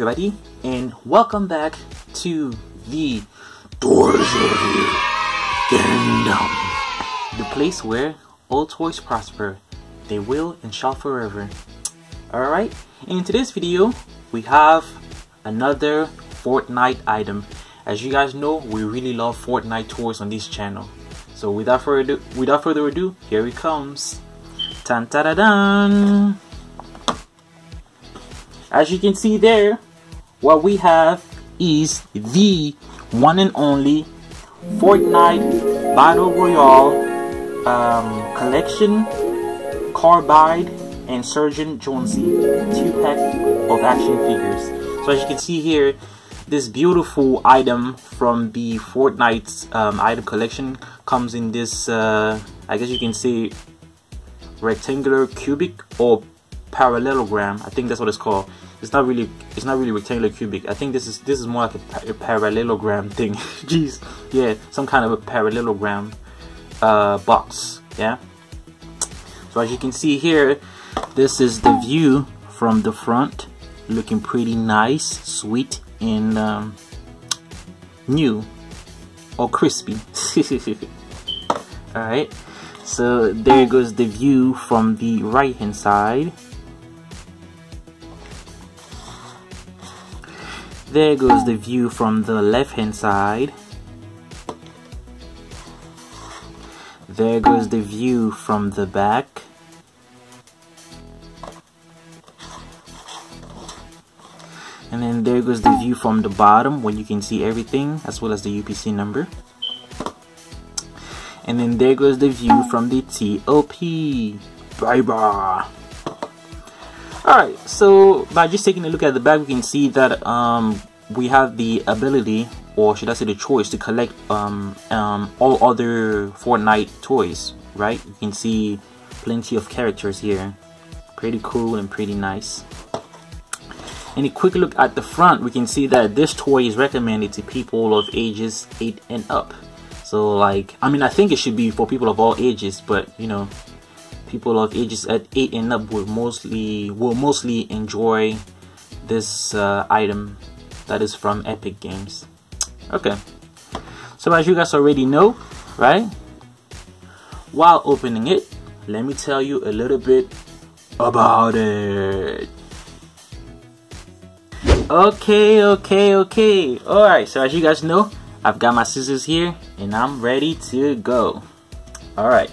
everybody, and welcome back to the Toys Review Kingdom, the place where old toys prosper, they will and shall forever. Alright, in today's video, we have another Fortnite item. As you guys know, we really love Fortnite toys on this channel. So without further ado, here it comes. Tan ta da dan! As you can see there, what we have is the one and only Fortnite Battle Royale collection, Carbide and Sergeant Jonesy 2-pack of action figures. So as you can see here, this beautiful item from the Fortnite item collection comes in this, I guess you can say, rectangular, cubic, or parallelogram. I think that's what it's called. It's not really rectangular, cubic. I think this is more like a parallelogram thing. Jeez, yeah, some kind of a parallelogram box. Yeah. So as you can see here, this is the view from the front, looking pretty nice, sweet, and new or crispy. Alright, so there goes the view from the right hand side. There goes the view from the left hand side. There goes the view from the back. And then there goes the view from the bottom, where you can see everything as well as the UPC number. And then there goes the view from the TOP. Bye bye. Alright, so by just taking a look at the back, we can see that we have the ability, or should I say the choice, to collect all other Fortnite toys, right? You can see plenty of characters here. Pretty cool and pretty nice. And a quick look at the front, we can see that this toy is recommended to people of ages 8 and up. So like, I mean, I think it should be for people of all ages, but you know, people of ages at 8 and up will mostly enjoy this item that is from Epic Games. Okay, so as you guys already know, right? While opening it, let me tell you a little bit about it. Okay. Alright, so as you guys know, I've got my scissors here and I'm ready to go. Alright.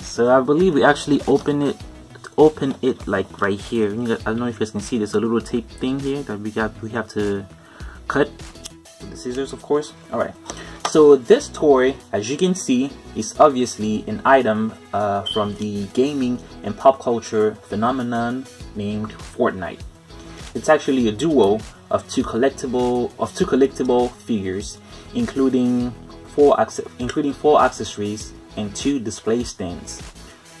So I believe we actually open it like right here. I don't know if you guys can see, there's a little tape thing here that we have to cut with the scissors, of course. Alright. So this toy, as you can see, is obviously an item from the gaming and pop culture phenomenon named Fortnite. It's actually a duo of two collectible figures, including four accessories and two display stands.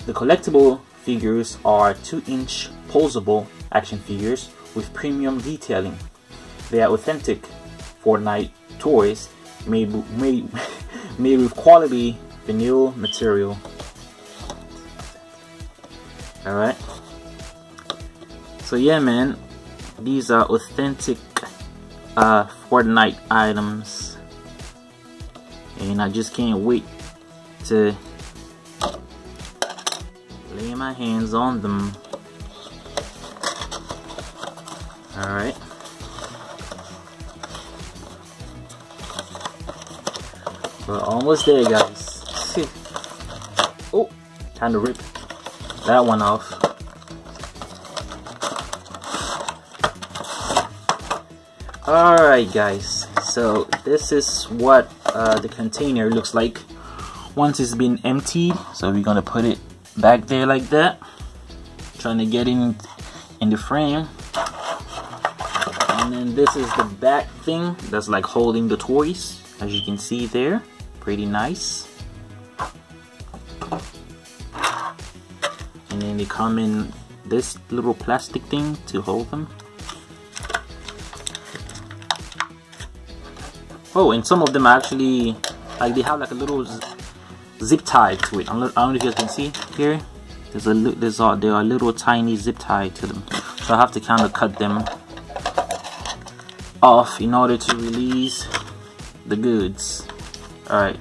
The collectible figures are 2-inch posable action figures with premium detailing. They are authentic Fortnite toys made with quality vinyl material. All right. So yeah, man. These are authentic Fortnite items, and I just can't wait to lay my hands on them. Alright. We're almost there, guys. Oh, time to rip that one off. Alright guys, so this is what the container looks like once it's been emptied. So we're gonna put it back there like that, trying to get in the frame. And then this is the back thing that's like holding the toys, as you can see there. Pretty nice. And then they come in this little plastic thing to hold them. Oh, and some of them are actually, like, they have like a little zip tie to it. I don't know if you guys can see here. There are little tiny zip tie to them. So I have to kind of cut them off in order to release the goods. Alright.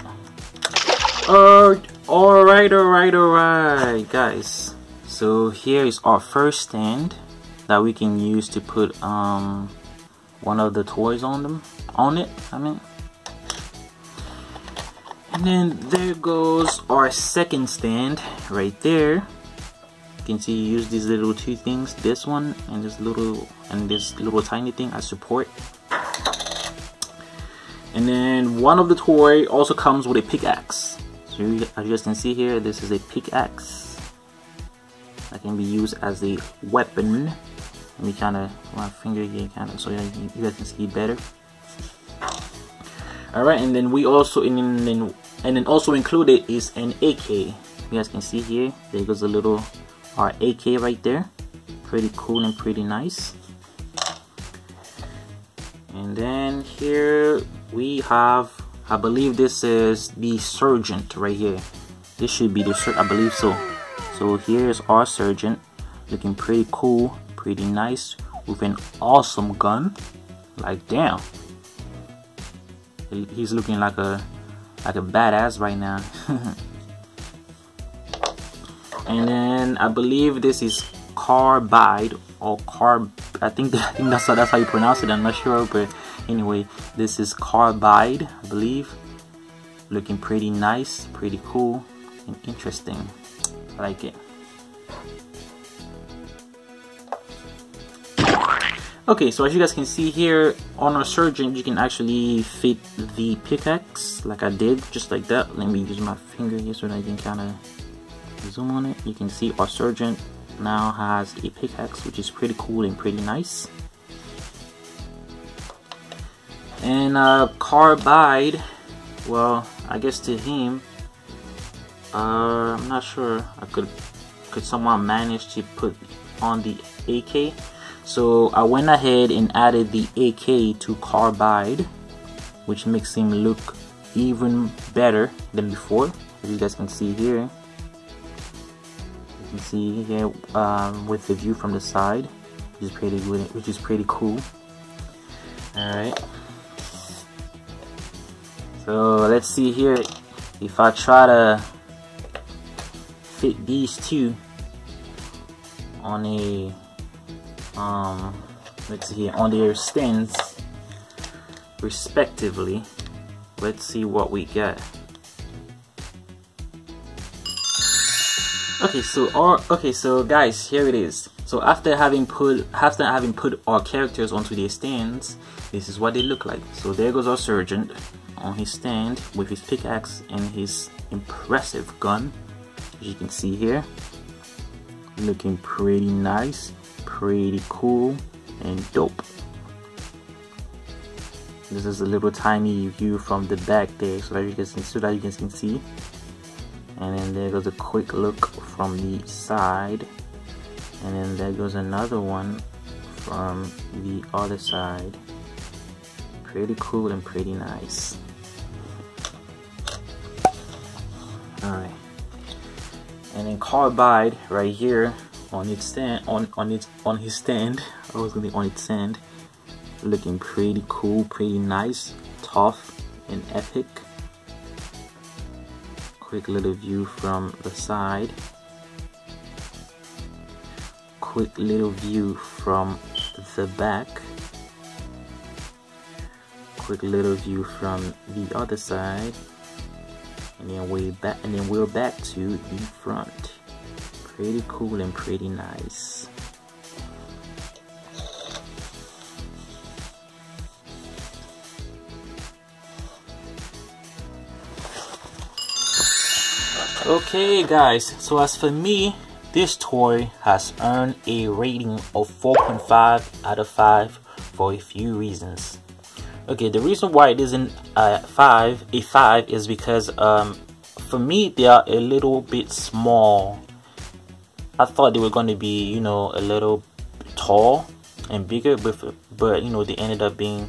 Alright, guys. So here is our first stand that we can use to put one of the toys on them. And then there goes our second stand right there. You can see you use these little two things, this one and this little tiny thing as support. And then one of the toy also comes with a pickaxe. So as you guys can see here, this is a pickaxe that can be used as a weapon. Let me kinda my finger here kinda so you guys can see better. Alright, and then we also also included is an AK. You guys can see here, there goes a little our AK right there. Pretty cool and pretty nice. And then here we have, I believe this is the Sergeant right here. This should be the Sergeant, I believe so. So here's our Sergeant, looking pretty cool, pretty nice, with an awesome gun. Like damn, he's looking like a badass right now. And then I believe this is Carbide or Carb. I think that's how you pronounce it. I'm not sure, but anyway, this is Carbide, I believe. Looking pretty nice, pretty cool, and interesting. I like it. Okay, so as you guys can see here on our Sergeant, you can actually fit the pickaxe like I did, just like that. Let me use my finger here so that I can kind of zoom on it. You can see our Sergeant now has a pickaxe, which is pretty cool and pretty nice. And Carbide, well, I guess to him, I'm not sure. Could someone manage to put on the AK? So I went ahead and added the AK to Carbide, which makes him look even better than before. As you guys can see here, you can see here with the view from the side, which is pretty good, which is pretty cool. All right. So let's see here if I try to fit these two on a. Let's see here on their stands respectively. Let's see what we get. Okay, so guys, here it is. So after having put our characters onto their stands, this is what they look like. So there goes our Sergeant on his stand with his pickaxe and his impressive gun, as you can see here. Looking pretty nice, pretty cool and dope. This is a little tiny view from the back there so that you guys can see. And then there goes a quick look from the side, and then there goes another one from the other side. Pretty cool and pretty nice. Alright, and then Carbide right here on its stand, on his stand, looking pretty cool, pretty nice, tough and epic. Quick little view from the side, quick little view from the back, quick little view from the other side, and then way back, and then we're back to the front. Pretty cool and pretty nice. Okay guys, so as for me, this toy has earned a rating of 4.5 out of 5 for a few reasons. Okay, the reason why it isn't a 5 is because for me they are a little bit small. I thought they were going to be, you know, a little tall and bigger, but you know, they ended up being,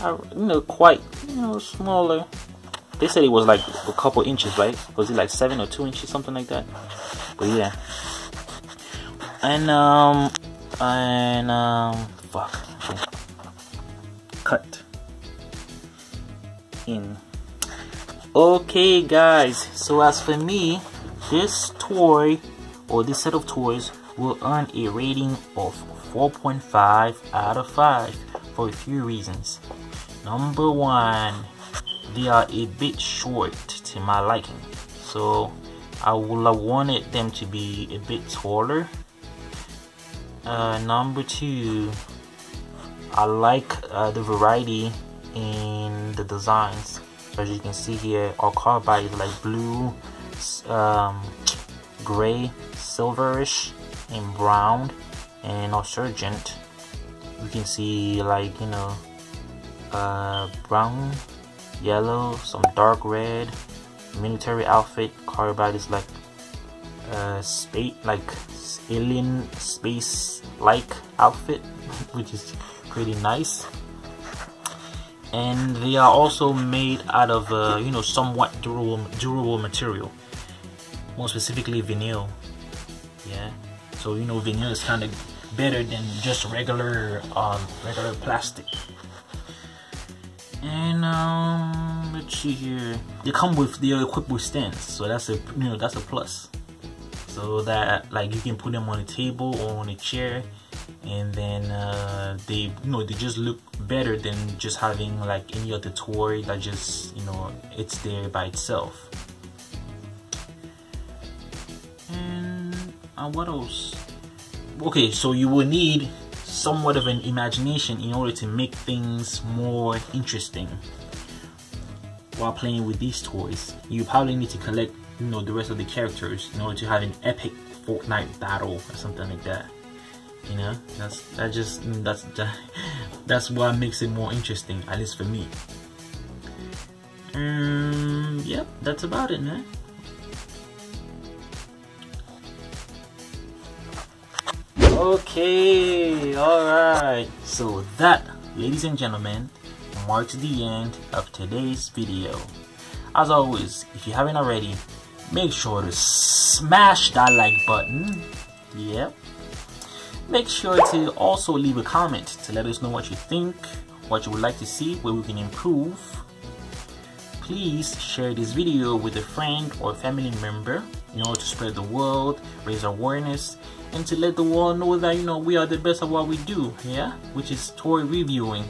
you know, quite, you know, smaller. They said it was like a couple inches, right? Was it like 7 or 2 inches, something like that? But yeah. And fuck. cut in. Okay guys, so as for me, this toy or this set of toys will earn a rating of 4.5 out of 5 for a few reasons. Number one, they are a bit short to my liking, so I would have wanted them to be a bit taller. Number two, I like the variety in the designs. As you can see here, our Carbide is like blue, gray, silverish, and brown. And our Sergeant, you can see like, you know, brown, yellow, some dark red, military outfit. Carbide is like space, like alien space like outfit, which is pretty nice. And they are also made out of you know, somewhat durable material, more specifically vinyl. Yeah, so you know, vinyl is kind of better than just regular regular plastic. And let's see here, they are equipped with stands, so that's a, you know, that's a plus, so that like you can put them on a table or on a chair. And then they, you know, they just look better than just having like any other toy that just, you know, it's there by itself. And what else? Okay, so you will need somewhat of an imagination in order to make things more interesting while playing with these toys. You probably need to collect, you know, the rest of the characters in order to have an epic Fortnite battle or something like that. You know, that's what makes it more interesting, at least for me. Yep, that's about it, man. Okay, alright. So that, ladies and gentlemen, marks the end of today's video. As always, if you haven't already, make sure to smash that like button. Yep. Make sure to also leave a comment to let us know what you think, what you would like to see, where we can improve. Please share this video with a friend or family member in order to spread the word, raise awareness, and to let the world know that, you know, we are the best at what we do, yeah? Which is toy reviewing.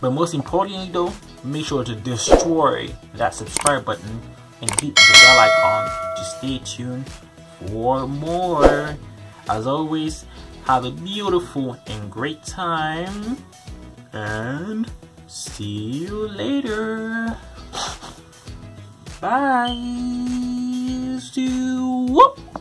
But most importantly though, make sure to destroy that subscribe button and hit the bell icon to stay tuned for more. As always, have a beautiful and great time, and see you later. Bye. See you.